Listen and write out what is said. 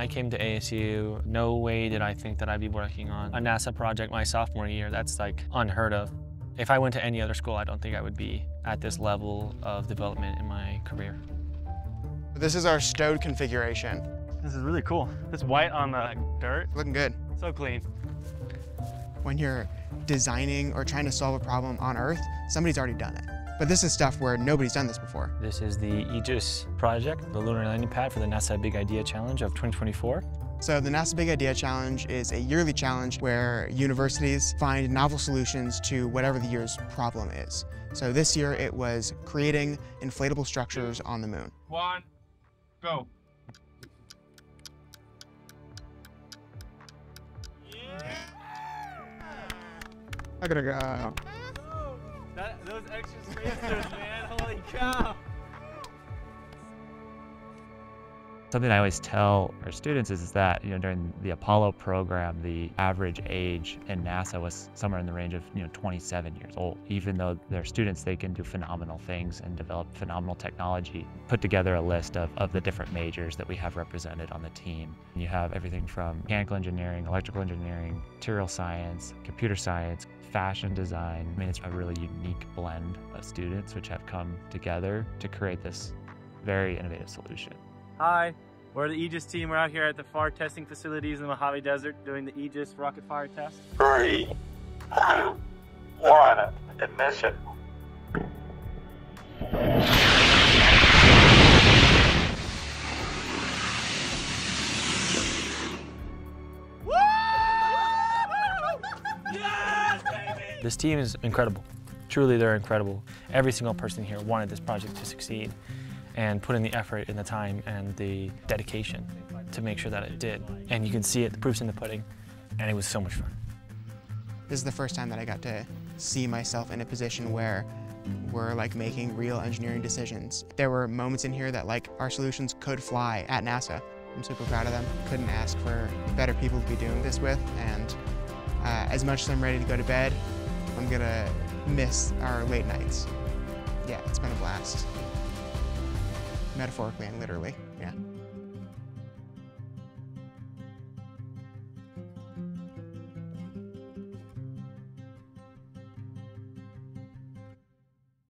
I came to ASU, no way did I think that I'd be working on a NASA project my sophomore year. That's like unheard of. If I went to any other school, I don't think I would be at this level of development in my career. This is our stowed configuration. This is really cool. It's white on the dirt. Looking good. So clean. When you're designing or trying to solve a problem on Earth, somebody's already done it. But this is stuff where nobody's done this before. This is the Aegis project, the lunar landing pad for the NASA Big Idea Challenge of 2024. So the NASA Big Idea Challenge is a yearly challenge where universities find novel solutions to whatever the year's problem is. So this year it was creating inflatable structures on the moon. One, go. Yeah. I gotta go. Those extra spacers, man, holy cow. Something I always tell our students is that, during the Apollo program, the average age in NASA was somewhere in the range of, 27 years old. Even though they're students, they can do phenomenal things and develop phenomenal technology. Put together a list of the different majors that we have represented on the team. You have everything from mechanical engineering, electrical engineering, material science, computer science, fashion design. I mean, it's a really unique blend of students which have come together to create this very innovative solution. Hi, we're the Aegis team. We're out here at the FAR testing facilities in the Mojave Desert doing the Aegis rocket fire test. 3, 2, 1, ignition. Woo! Yes, baby! This team is incredible. Truly, they're incredible. Every single person here wanted this project to succeed and put in the effort and the time and the dedication to make sure that it did. And you can see it, the proof's in the pudding, and it was so much fun. This is the first time that I got to see myself in a position where we're like making real engineering decisions. There were moments in here that like our solutions could fly at NASA. I'm super proud of them. Couldn't ask for better people to be doing this with, and as much as I'm ready to go to bed, I'm gonna miss our late nights. Yeah, it's been a blast. Metaphorically and literally, yeah.